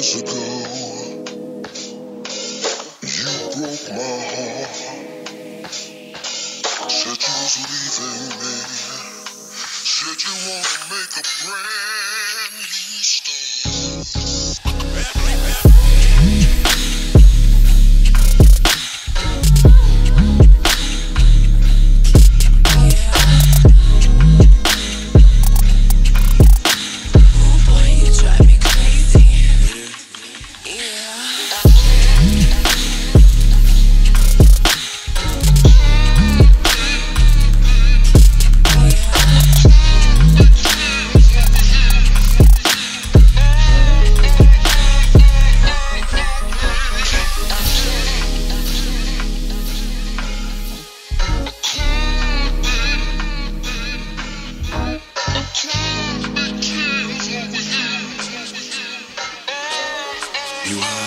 years ago, you broke my heart. Said you was leaving me. Said you wanna make a brand new start. You are